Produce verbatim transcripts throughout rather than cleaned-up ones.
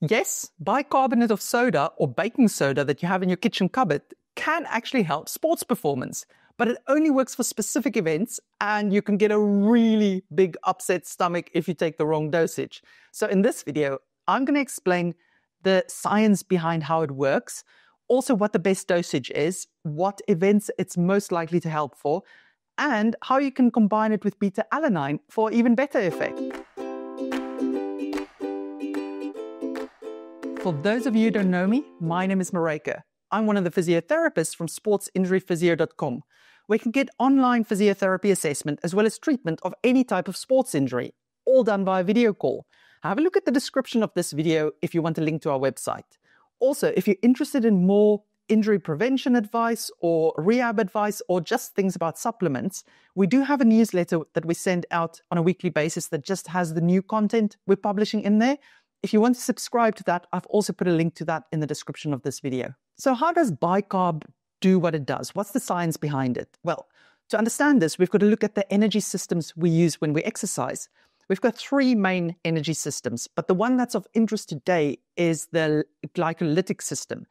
Yes, bicarbonate of soda or baking soda that you have in your kitchen cupboard can actually help sports performance, but it only works for specific events, and you can get a really big upset stomach if you take the wrong dosage. So in this video, I'm going to explain the science behind how it works, also what the best dosage is, what events it's most likely to help for, and how you can combine it with beta-alanine for even better effect. For those of you who don't know me, my name is Marijke. I'm one of the physiotherapists from sports injury physio dot com, where you can get online physiotherapy assessment as well as treatment of any type of sports injury, all done via video call. Have a look at the description of this video if you want a link to our website. Also, if you're interested in more injury prevention advice or rehab advice or just things about supplements, we do have a newsletter that we send out on a weekly basis that just has the new content we're publishing in there. If you want to subscribe to that, I've also put a link to that in the description of this video. So how does bicarb do what it does? What's the science behind it? Well, to understand this, we've got to look at the energy systems we use when we exercise. We've got three main energy systems, but the one that's of interest today is the glycolytic system.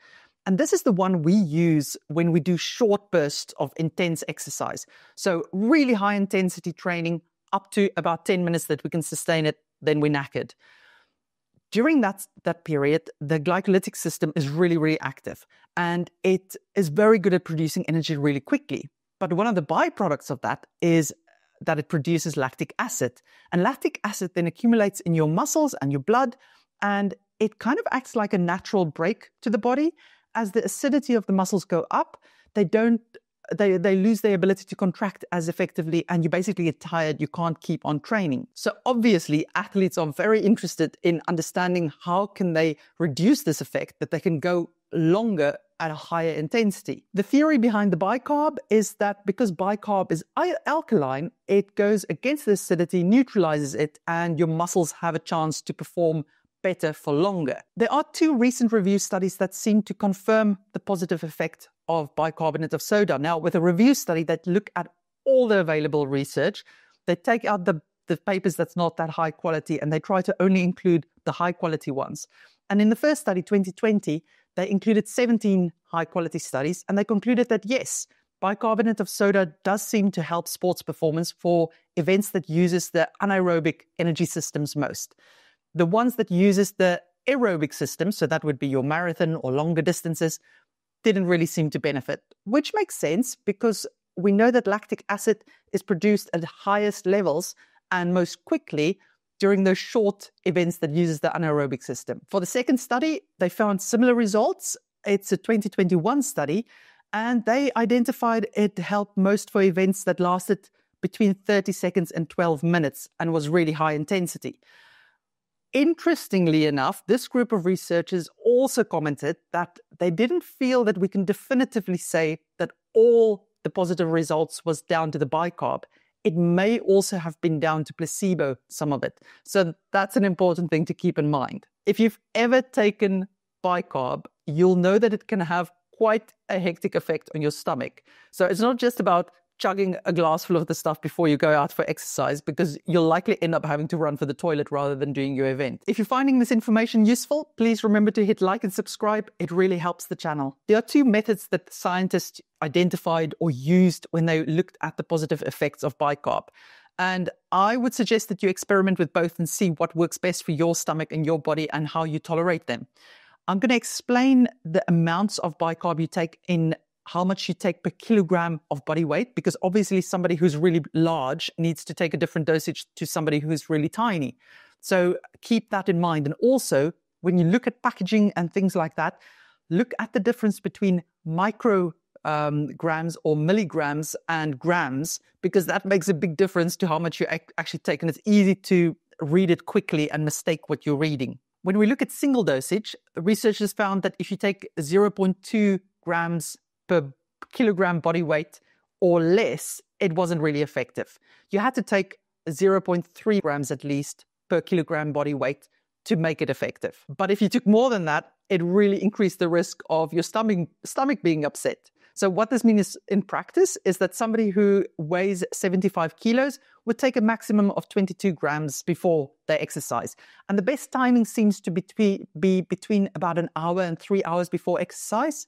And this is the one we use when we do short bursts of intense exercise. So really high intensity training, up to about ten minutes that we can sustain it, then we're knackered. During that, that period, the glycolytic system is really, really active, and it is very good at producing energy really quickly. But one of the byproducts of that is that it produces lactic acid. And lactic acid then accumulates in your muscles and your blood, and it kind of acts like a natural brake to the body. As the acidity of the muscles go up, they don't They, they lose their ability to contract as effectively, and you basically get tired, you can't keep on training. So obviously athletes are very interested in understanding how can they reduce this effect, that they can go longer at a higher intensity. The theory behind the bicarb is that because bicarb is alkaline, it goes against the acidity, neutralizes it, and your muscles have a chance to perform better for longer. There are two recent review studies that seem to confirm the positive effect of bicarbonate of soda. Now, with a review study that look at all the available research, they take out the, the papers that's not that high quality, and they try to only include the high quality ones. And in the first study, twenty twenty, they included seventeen high quality studies, and they concluded that yes, bicarbonate of soda does seem to help sports performance for events that uses the anaerobic energy systems most. The ones that uses the aerobic system, so that would be your marathon or longer distances, didn't really seem to benefit, which makes sense because we know that lactic acid is produced at highest levels and most quickly during those short events that uses the anaerobic system. For the second study, they found similar results. It's a twenty twenty-one study, and they identified it helped most for events that lasted between thirty seconds and twelve minutes and was really high intensity. Interestingly enough, this group of researchers also commented that they didn't feel that we can definitively say that all the positive results was down to the bicarb. It may also have been down to placebo, some of it. So that's an important thing to keep in mind. If you've ever taken bicarb, you'll know that it can have quite a hectic effect on your stomach. So it's not just about chugging a glass full of the stuff before you go out for exercise, because you'll likely end up having to run for the toilet rather than doing your event. If you're finding this information useful, please remember to hit like and subscribe. It really helps the channel. There are two methods that scientists identified or used when they looked at the positive effects of bicarb. And I would suggest that you experiment with both and see what works best for your stomach and your body and how you tolerate them. I'm going to explain the amounts of bicarb you take in how much you take per kilogram of body weight, because obviously somebody who's really large needs to take a different dosage to somebody who's really tiny. So keep that in mind. And also, when you look at packaging and things like that, look at the difference between micro um, grams or milligrams and grams, because that makes a big difference to how much you ac- actually take. And it's easy to read it quickly and mistake what you're reading. When we look at single dosage, researchers found that if you take zero point two grams per kilogram body weight or less, it wasn't really effective. You had to take zero point three grams at least per kilogram body weight to make it effective. But if you took more than that, it really increased the risk of your stomach, stomach being upset. So what this means in practice is that somebody who weighs seventy-five kilos would take a maximum of twenty-two grams before they exercise. And the best timing seems to be, be between about an hour and three hours before exercise.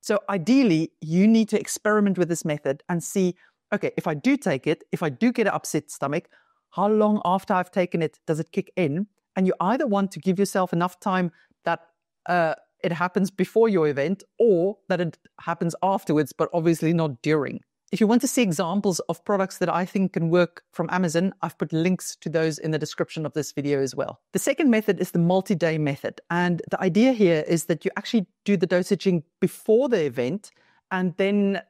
So ideally, you need to experiment with this method and see, okay, if I do take it, if I do get an upset stomach, how long after I've taken it does it kick in? And you either want to give yourself enough time that uh, it happens before your event or that it happens afterwards, but obviously not during. If you want to see examples of products that I think can work from Amazon, I've put links to those in the description of this video as well. The second method is the multi-day method. And the idea here is that you actually do the dosaging before the event, and then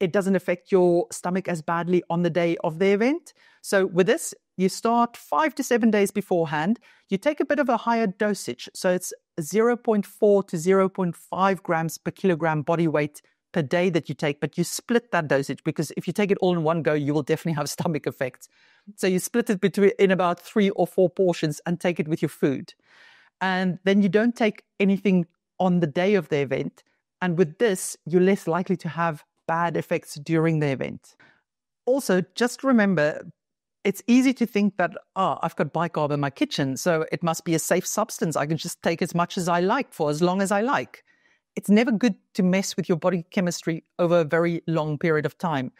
it doesn't affect your stomach as badly on the day of the event. So with this, you start five to seven days beforehand. You take a bit of a higher dosage. So it's zero point four to zero point five grams per kilogram body weight per day that you take, but you split that dosage, because if you take it all in one go, you will definitely have stomach effects. So you split it between in about three or four portions and take it with your food. And then you don't take anything on the day of the event. And with this, you're less likely to have bad effects during the event. Also, just remember, it's easy to think that, ah, I've got bicarb in my kitchen, so it must be a safe substance. I can just take as much as I like for as long as I like. It's never good to mess with your body chemistry over a very long period of time.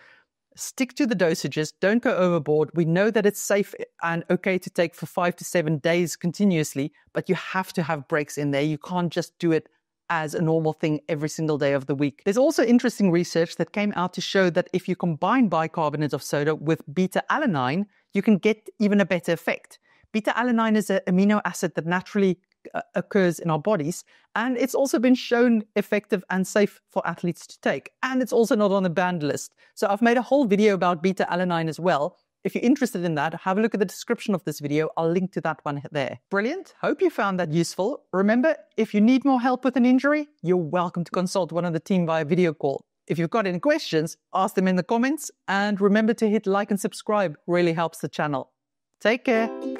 Stick to the dosages. Don't go overboard. We know that it's safe and okay to take for five to seven days continuously, but you have to have breaks in there. You can't just do it as a normal thing every single day of the week. There's also interesting research that came out to show that if you combine bicarbonate of soda with beta-alanine, you can get even a better effect. Beta-alanine is an amino acid that naturally occurs in our bodies, and it's also been shown effective and safe for athletes to take, and it's also not on the banned list. So I've made a whole video about beta-alanine as well. If you're interested in that, have a look at the description of this video. I'll link to that one there. Brilliant. Hope you found that useful. Remember, if you need more help with an injury, you're welcome to consult one of the team via video call. If you've got any questions, ask them in the comments, and remember to hit like and subscribe. Really helps the channel. Take care.